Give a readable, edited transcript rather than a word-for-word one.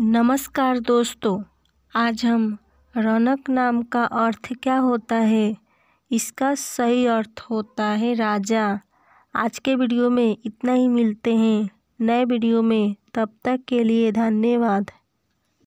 नमस्कार दोस्तों, आज हम रौनक नाम का अर्थ क्या होता है, इसका सही अर्थ होता है राजा। आज के वीडियो में इतना ही, मिलते हैं नए वीडियो में, तब तक के लिए धन्यवाद।